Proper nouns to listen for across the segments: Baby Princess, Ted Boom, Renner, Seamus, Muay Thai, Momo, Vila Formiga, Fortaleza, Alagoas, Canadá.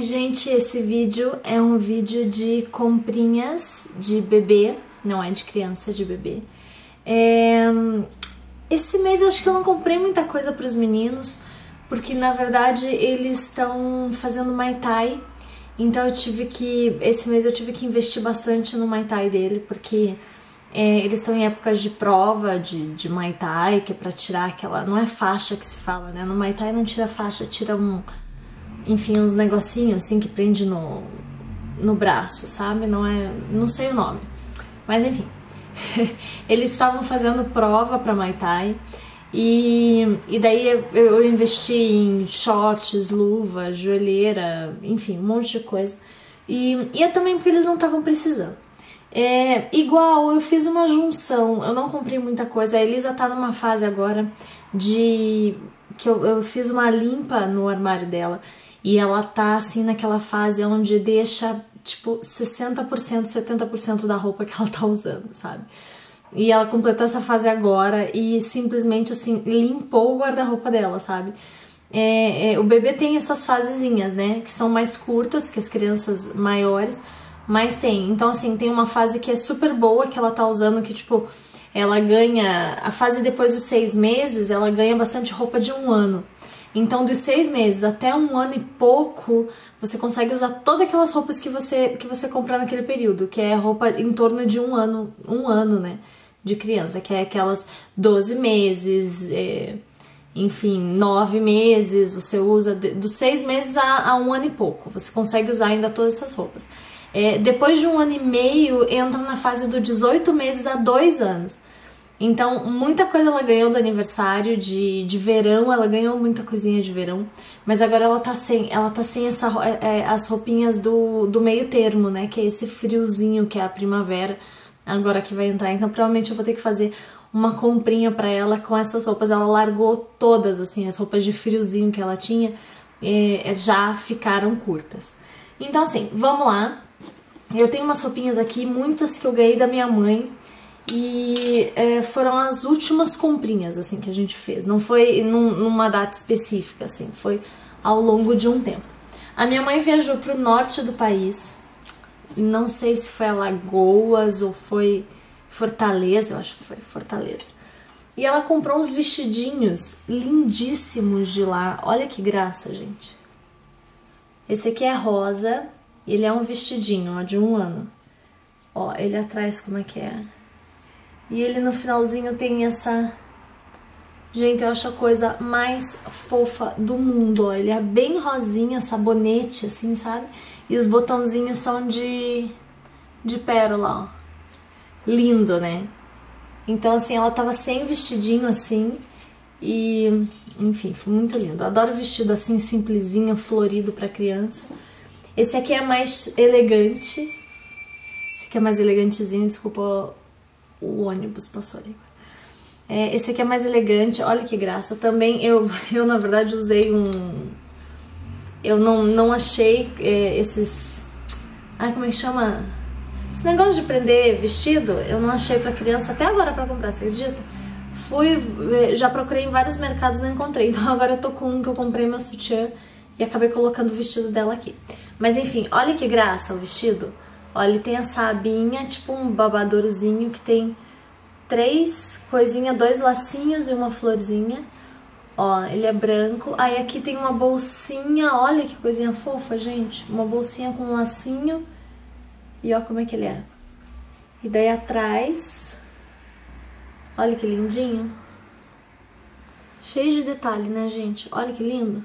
Oi gente, esse vídeo é um vídeo de comprinhas de bebê, não é de criança, é de bebê. Esse mês eu acho que eu não comprei muita coisa para os meninos, porque na verdade eles estão fazendo Muay Thai, então esse mês eu tive que investir bastante no Muay Thai dele, porque eles estão em épocas de prova de Muay Thai, que é para tirar aquela... não é faixa que se fala, né? No Muay Thai não tira faixa, tira um... enfim, uns negocinhos assim que prende no braço, sabe? Não sei o nome, mas enfim. Eles estavam fazendo prova pra Muay Thai e daí eu investi em shorts, luva, joelheira, enfim, um monte de coisa. E é também porque eles não estavam precisando. Igual, eu fiz uma junção, eu não comprei muita coisa. A Elisa tá numa fase agora de... que eu fiz uma limpa no armário dela. E ela tá assim naquela fase onde deixa tipo 60%, 70% da roupa que ela tá usando, sabe? E ela completou essa fase agora e simplesmente assim limpou o guarda-roupa dela, sabe? O bebê tem essas fasezinhas, né? Que são mais curtas que as crianças maiores, mas tem. Então assim, tem uma fase que é super boa que ela tá usando, que tipo... ela ganha, a fase depois dos 6 meses, ela ganha bastante roupa de 1 ano. Então, dos 6 meses até 1 ano e pouco, você consegue usar todas aquelas roupas que você comprar naquele período, que é roupa em torno de 1 ano, né, de criança, que é aquelas 12 meses, enfim, 9 meses, você usa, dos 6 meses a 1 ano e pouco, você consegue usar ainda todas essas roupas. Depois de 1 ano e meio, entra na fase do 18 meses a 2 anos. Então, muita coisa ela ganhou do aniversário, de verão, ela ganhou muita coisinha de verão. Mas agora ela tá sem as roupinhas do meio termo, né? Que é esse friozinho, que é a primavera, agora que vai entrar. Então, provavelmente eu vou ter que fazer uma comprinha pra ela com essas roupas. Ela largou todas, assim, as roupas de friozinho que ela tinha, já ficaram curtas. Então, assim, vamos lá. Eu tenho umas roupinhas aqui, muitas que eu ganhei da minha mãe, e foram as últimas comprinhas, assim, que a gente fez. Não foi numa data específica, assim, foi ao longo de um tempo. A minha mãe viajou pro norte do país, não sei se foi Alagoas ou foi Fortaleza, eu acho que foi Fortaleza. E ela comprou uns vestidinhos lindíssimos de lá, olha que graça, gente. Esse aqui é rosa. Ele é um vestidinho, ó, de 1 ano. Ó, ele atrás como é que é. E ele no finalzinho tem essa... Gente, eu acho a coisa mais fofa do mundo, ó. Ele é bem rosinha, sabonete, assim, sabe? E os botãozinhos são de pérola, ó. Lindo, né? Então, assim, ela tava sem vestidinho, assim. E, enfim, foi muito lindo. Eu adoro vestido, assim, simplesinho, florido pra criança. Esse aqui é mais elegante. Esse aqui é mais elegantezinho. Desculpa, o ônibus passou ali. Esse aqui é mais elegante. Olha que graça. Também eu na verdade, usei um... Eu não achei esses... Ai, como é que chama? Esse negócio de prender vestido, eu não achei pra criança até agora pra comprar, você acredita? Já procurei em vários mercados e não encontrei. Então agora eu tô com um que eu comprei meu sutiã e acabei colocando o vestido dela aqui. Mas enfim, olha que graça o vestido. Olha, ele tem essa abinha, tipo um babadourozinho que tem 3 coisinhas, 2 lacinhos e uma florzinha. Ó, ele é branco. Aí aqui tem uma bolsinha, olha que coisinha fofa, gente. Uma bolsinha com um lacinho. E ó como é que ele é. E daí atrás, olha que lindinho. Cheio de detalhe, né, gente? Olha que lindo.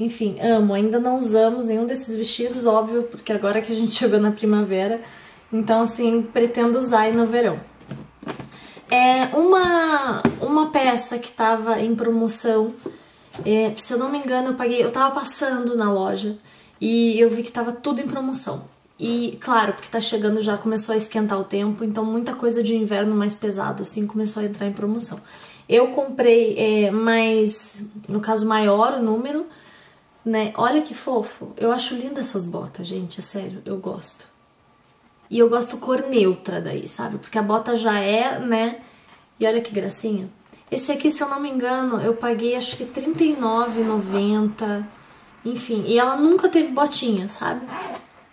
Enfim, amo. Ainda não usamos nenhum desses vestidos, óbvio, porque agora que a gente chegou na primavera. Então, assim, pretendo usar aí no verão. Uma peça que tava em promoção, se eu não me engano, eu tava passando na loja e eu vi que tava tudo em promoção. E, claro, porque tá chegando já, começou a esquentar o tempo, então muita coisa de inverno mais pesado, assim, começou a entrar em promoção. Eu comprei mais, no caso, maior o número, né? Olha que fofo. Eu acho linda essas botas, gente. É sério, eu gosto. E eu gosto cor neutra daí, sabe? Porque a bota já é, né? E olha que gracinha. Esse aqui, se eu não me engano, eu paguei acho que R$39,90. Enfim, e ela nunca teve botinha, sabe?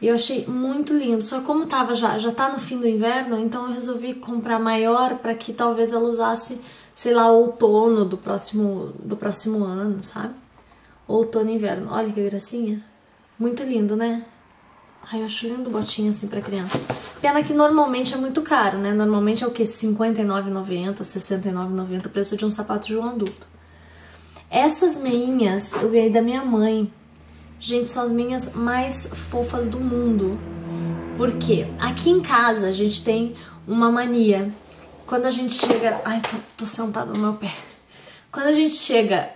E eu achei muito lindo. Só como tava já tá no fim do inverno, então eu resolvi comprar maior para que talvez ela usasse, sei lá, outono do próximo ano, sabe? Outono e inverno. Olha que gracinha. Muito lindo, né? Ai, eu acho lindo botinha assim pra criança. Pena que normalmente é muito caro, né? Normalmente é o que? R$ 59,90, R$ 69,90, o preço de um sapato de um adulto. Essas meinhas eu ganhei da minha mãe. Gente, são as meinhas mais fofas do mundo. Por quê? Aqui em casa a gente tem uma mania. Quando a gente chega... Ai, tô sentada no meu pé. Quando a gente chega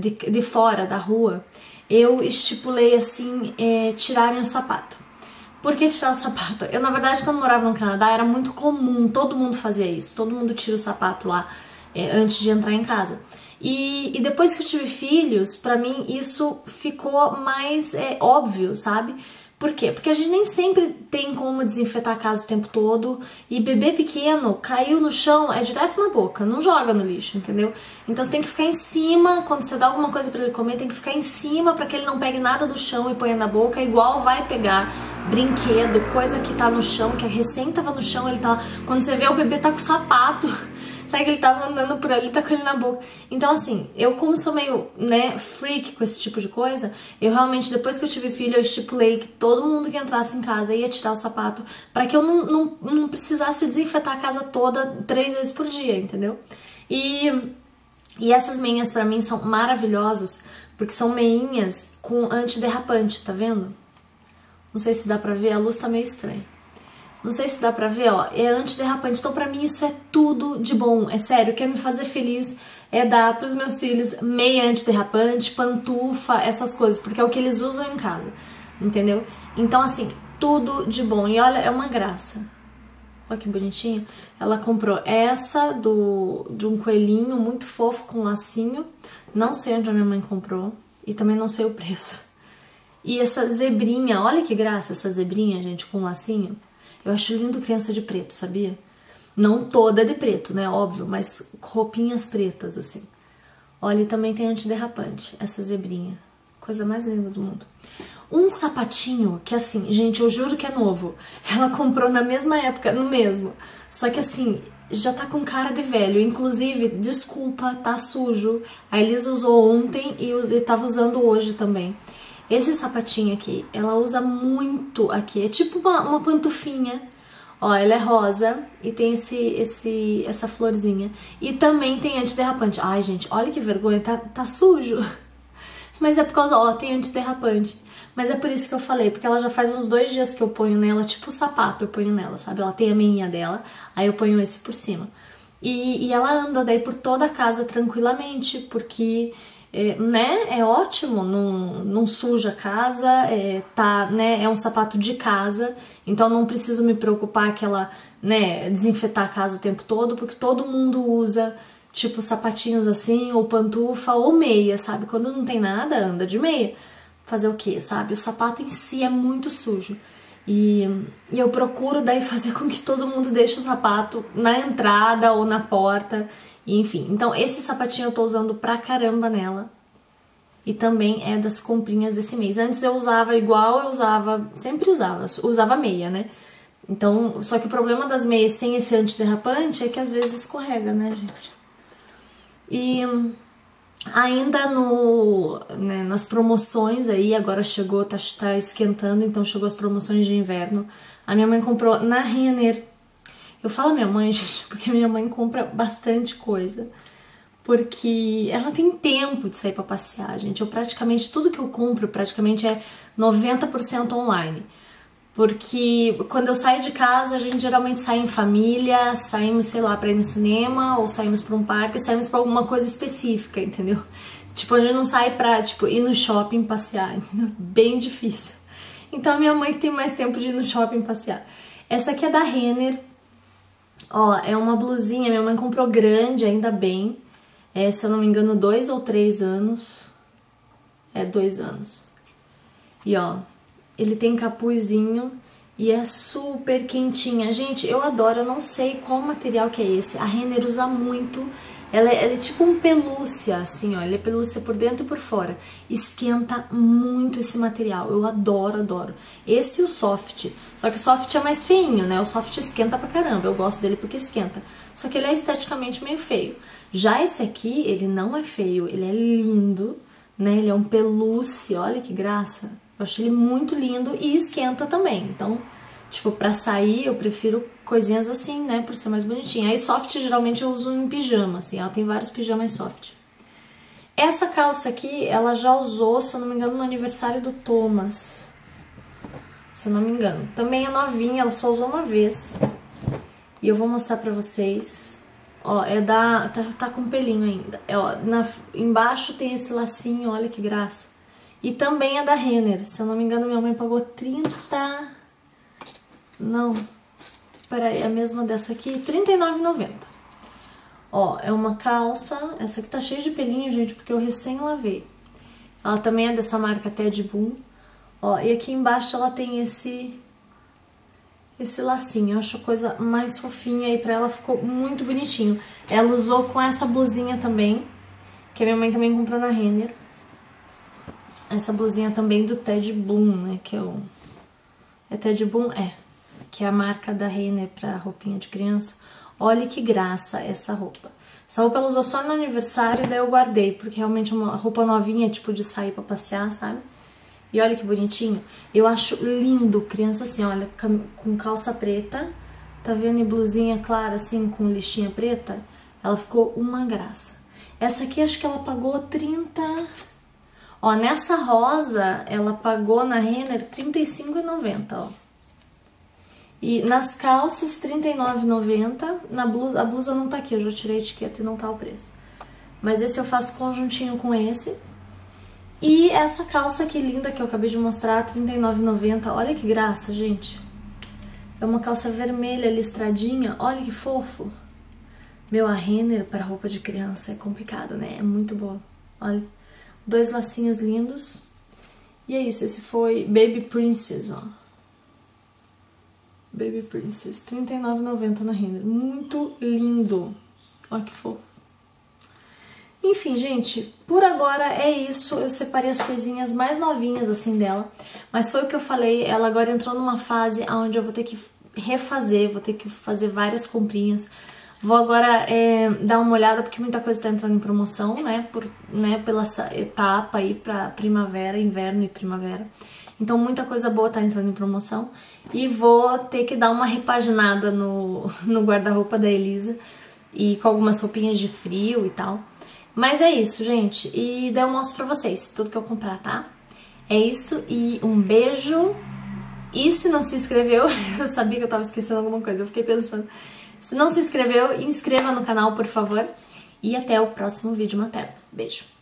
de fora da rua... Eu estipulei, assim, tirarem o sapato. Por que tirar o sapato? Eu, na verdade, quando morava no Canadá, era muito comum, todo mundo fazia isso. Todo mundo tira o sapato lá, antes de entrar em casa. E depois que eu tive filhos, pra mim, isso ficou mais óbvio, sabe? Por quê? Porque a gente nem sempre tem como desinfetar a casa o tempo todo. E bebê pequeno, caiu no chão, é direto na boca. Não joga no lixo, entendeu? Então você tem que ficar em cima. Quando você dá alguma coisa pra ele comer, tem que ficar em cima pra que ele não pegue nada do chão e ponha na boca. Igual vai pegar brinquedo, coisa que tá no chão, que recém tava no chão, ele tá... Quando você vê, o bebê tá com o sapato. Sabe que ele tava andando por ali, tá com ele na boca. Então, assim, eu como sou meio, né, freak com esse tipo de coisa, eu realmente, depois que eu tive filho, eu estipulei que todo mundo que entrasse em casa ia tirar o sapato pra que eu não precisasse desinfetar a casa toda 3 vezes por dia, entendeu? E essas meinhas pra mim são maravilhosas, porque são meinhas com antiderrapante, tá vendo? Não sei se dá pra ver, a luz tá meio estranha. Não sei se dá pra ver, ó, é antiderrapante, então pra mim isso é tudo de bom, é sério, quer me fazer feliz é dar pros meus filhos meia antiderrapante, pantufa, essas coisas, porque é o que eles usam em casa, entendeu? Então assim, tudo de bom, e olha, é uma graça, olha que bonitinha, ela comprou essa de um coelhinho muito fofo com lacinho, não sei onde a minha mãe comprou e também não sei o preço, e essa zebrinha, olha que graça essa zebrinha, gente, com lacinho. Eu acho lindo criança de preto, sabia? Não toda de preto, né? Óbvio, mas roupinhas pretas, assim. Olha, e também tem antiderrapante, essa zebrinha. Coisa mais linda do mundo. Um sapatinho que, assim, gente, eu juro que é novo. Ela comprou na mesma época, no mesmo. Só que, assim, já tá com cara de velho. Inclusive, desculpa, tá sujo. A Elisa usou ontem e tava usando hoje também. Esse sapatinho aqui, ela usa muito aqui, é tipo uma pantufinha, ó, ela é rosa e tem essa florzinha. E também tem antiderrapante, ai gente, olha que vergonha, tá sujo, mas é por causa, ó, tem antiderrapante. Mas é por isso que eu falei, porque ela já faz uns 2 dias que eu ponho nela, tipo sapato eu ponho nela, sabe, ela tem a meinha dela, aí eu ponho esse por cima. E ela anda daí por toda a casa tranquilamente, porque... É, né? É ótimo, não suja a casa, tá, né? É um sapato de casa, então não preciso me preocupar que ela, né, desinfetar a casa o tempo todo, porque todo mundo usa, tipo, sapatinhos assim, ou pantufa, ou meia, sabe? Quando não tem nada, anda de meia. Fazer o quê, sabe? O sapato em si é muito sujo. E eu procuro daí fazer com que todo mundo deixe o sapato na entrada ou na porta... Enfim, então esse sapatinho eu tô usando pra caramba nela. E também é das comprinhas desse mês. Antes eu usava igual, eu sempre usava meia, né? Então, só que o problema das meias sem esse antiderrapante é que às vezes escorrega, né, gente? E ainda no, né, nas promoções aí, agora chegou, tá esquentando, então chegou as promoções de inverno. A minha mãe comprou na Renner. Eu falo minha mãe, gente, porque minha mãe compra bastante coisa. Porque ela tem tempo de sair pra passear, gente. Eu praticamente, tudo que eu compro praticamente é 90% online. Porque quando eu saio de casa, a gente geralmente sai em família, saímos, sei lá, pra ir no cinema, ou saímos pra um parque, saímos pra alguma coisa específica, entendeu? Tipo, a gente não sai pra, tipo, ir no shopping passear, entendeu? Bem difícil. Então a minha mãe que tem mais tempo de ir no shopping passear. Essa aqui é da Renner. Ó, é uma blusinha, minha mãe comprou grande, ainda bem. É, se eu não me engano, 2 ou 3 anos. É, 2 anos. E ó, ele tem capuzinho e é super quentinha. Gente, eu adoro, eu não sei qual material que é esse. A Renner usa muito Ela é tipo um pelúcia, assim, ó. Ele é pelúcia por dentro e por fora. Esquenta muito esse material. Eu adoro, adoro. Esse e o soft. Só que o soft é mais feinho, né? O soft esquenta pra caramba. Eu gosto dele porque esquenta. Só que ele é esteticamente meio feio. Já esse aqui, ele não é feio. Ele é lindo, né? Ele é um pelúcia. Olha que graça. Eu achei ele muito lindo e esquenta também. Então, tipo, pra sair, eu prefiro coisinhas assim, né, por ser mais bonitinha. Aí soft geralmente eu uso em pijama, assim, ela tem vários pijamas soft. Essa calça aqui, ela já usou, se eu não me engano, no aniversário do Thomas. Se eu não me engano. Também é novinha, ela só usou uma vez. E eu vou mostrar pra vocês. Ó, é da... tá com pelinho ainda. É, ó, embaixo tem esse lacinho, olha que graça. E também é da Renner. Se eu não me engano, minha mãe pagou 30... Não, peraí, a mesma dessa aqui, R$39,90. Ó, é uma calça, essa aqui tá cheia de pelinho, gente, porque eu recém lavei. Ela também é dessa marca Ted Boom. Ó, e aqui embaixo ela tem esse lacinho, eu acho a coisa mais fofinha e pra ela ficou muito bonitinho. Ela usou com essa blusinha também, que a minha mãe também comprou na Renner. Essa blusinha também do Ted Boom, né, que é o... É Ted Boom? É. Que é a marca da Renner pra roupinha de criança. Olha que graça essa roupa. Essa roupa ela usou só no aniversário e daí eu guardei, porque realmente é uma roupa novinha, tipo de sair pra passear, sabe? E olha que bonitinho. Eu acho lindo criança assim, olha, com calça preta, tá vendo? E blusinha clara assim, com lixinha preta. Ela ficou uma graça. Essa aqui acho que ela pagou 30... Ó, nessa rosa, ela pagou na Renner R$35,90, ó. E nas calças, R$39,90, na blusa, a blusa não tá aqui, eu já tirei a etiqueta e não tá o preço. Mas esse eu faço conjuntinho com esse. E essa calça aqui linda que eu acabei de mostrar, R$39,90, olha que graça, gente. É uma calça vermelha listradinha, olha que fofo. Meu, a Renner para roupa de criança é complicado, né? É muito boa, olha. Dois lacinhos lindos. E é isso, esse foi Baby Princess, ó. Baby Princess, R$39,90 na Renner. Muito lindo. Olha que fofo. Enfim, gente, por agora é isso. Eu separei as coisinhas mais novinhas, assim, dela. Mas foi o que eu falei, ela agora entrou numa fase onde eu vou ter que refazer, vou ter que fazer várias comprinhas. Vou agora dar uma olhada, porque muita coisa tá entrando em promoção, né? Pela etapa aí pra primavera, inverno e primavera. Então muita coisa boa tá entrando em promoção. E vou ter que dar uma repaginada no guarda-roupa da Elisa. E com algumas roupinhas de frio e tal. Mas é isso, gente. E daí eu mostro pra vocês tudo que eu comprar, tá? É isso e um beijo. E se não se inscreveu, eu sabia que eu tava esquecendo alguma coisa, eu fiquei pensando. Se não se inscreveu, inscreva no canal, por favor. E até o próximo vídeo materno. Beijo.